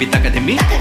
Taka de mi.